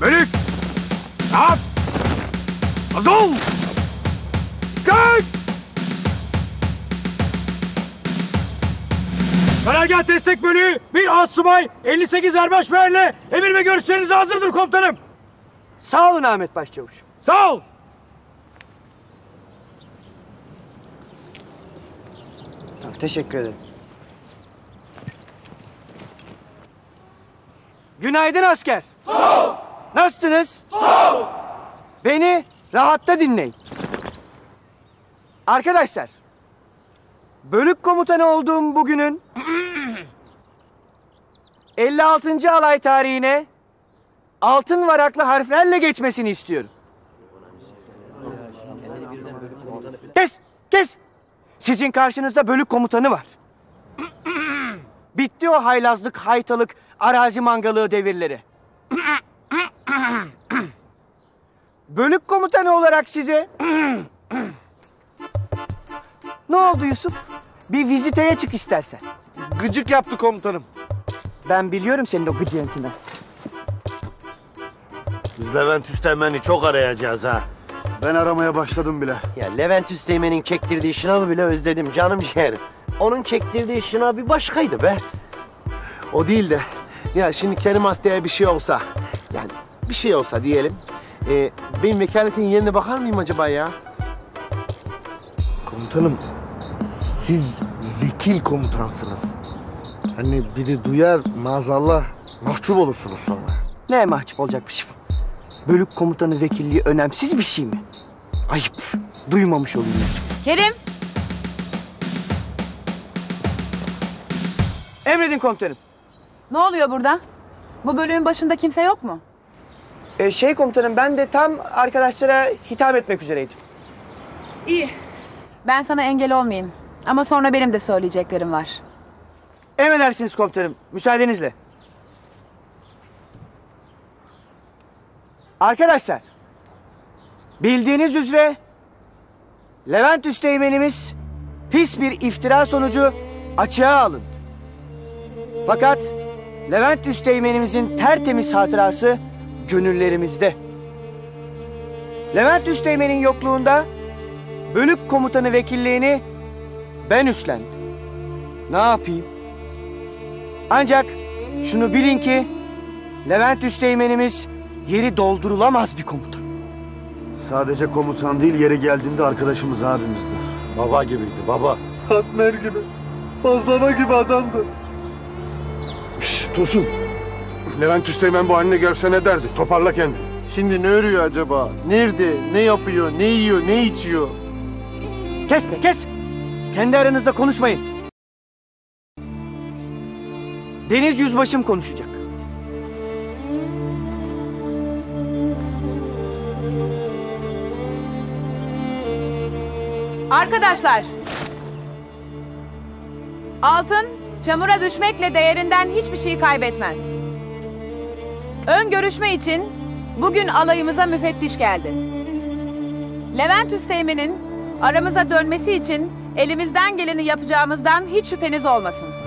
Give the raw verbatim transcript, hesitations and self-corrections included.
Bölük! Rahat! Azol! Dikkat! Karargâh destek bölüğü bir astsubay elli sekiz erbaşmerle emir ve görüşlerinize hazırdır komutanım. Sağ olun Ahmet Başçavuş. Sağ ol. Tamam, teşekkür ederim. Günaydın asker. Sağ ol. Nasılsınız? Sağ ol. Beni rahatta dinleyin. Arkadaşlar, bölük komutanı olduğum bugünün elli altıncı alay tarihine altın varaklı harflerle geçmesini istiyorum. Kes! Kes! Sizin karşınızda bölük komutanı var. Bitti o haylazlık, haytalık, arazi mangalığı devirleri. Bölük komutanı olarak size... Ne oldu Yusuf? Bir viziteye çık istersen. Gıcık yaptı komutanım. Ben biliyorum senin o gıcığınkinden. Biz Levent Üsteğmen'i çok arayacağız ha. Ben aramaya başladım bile. Ya Levent Üsteğmen'in çektirdiği şınavı bile özledim canım ciğerim. Onun çektirdiği şınav bir başkaydı be. O değil de ya şimdi Kerim Astek'e bir şey olsa, yani bir şey olsa diyelim. E, benim vekaletin yerine bakar mıyım acaba ya? Komutanım, siz vekil komutansınız. Hani biri duyar maazallah mahcup olursunuz sonra. Ne mahcup olacakmışım? Bölük komutanı vekilliği önemsiz bir şey mi? Ayıp, duymamış olayım. Kerim! Emredin komutanım. Ne oluyor burada? Bu bölüğün başında kimse yok mu? Ee, şey komutanım, ben de tam arkadaşlara hitap etmek üzereydim. İyi. Ben sana engel olmayayım. Ama sonra benim de söyleyeceklerim var. Emredersiniz komutanım. Müsaadenizle. Arkadaşlar, bildiğiniz üzere Levent Üsteğmen'imiz pis bir iftira sonucu açığa alındı. Fakat Levent Üsteğmen'imizin tertemiz hatırası gönüllerimizde. Levent Üsteğmen'in yokluğunda bölük komutanı vekilliğini ben üstlendim. Ne yapayım? Ancak şunu bilin ki Levent Üsteğmen'imiz yeri doldurulamaz bir komutan. Sadece komutan değil, yeri geldiğinde arkadaşımız abimizdir. Baba gibiydi baba. Katmer gibi, bazlama gibi adamdır. Şşş Tosun, Levent Üsteğmen bu halini görse ne derdi? Toparla kendini. Şimdi ne örüyor acaba? Nerede? Ne yapıyor? Ne yiyor? Ne içiyor? Kes be kes! Kendi aranızda konuşmayın. Deniz Yüzbaşım konuşacak. Arkadaşlar, altın çamura düşmekle değerinden hiçbir şey kaybetmez. Ön görüşme için bugün alayımıza müfettiş geldi. Levent Üsteğmen'in aramıza dönmesi için elimizden geleni yapacağımızdan hiç şüpheniz olmasın.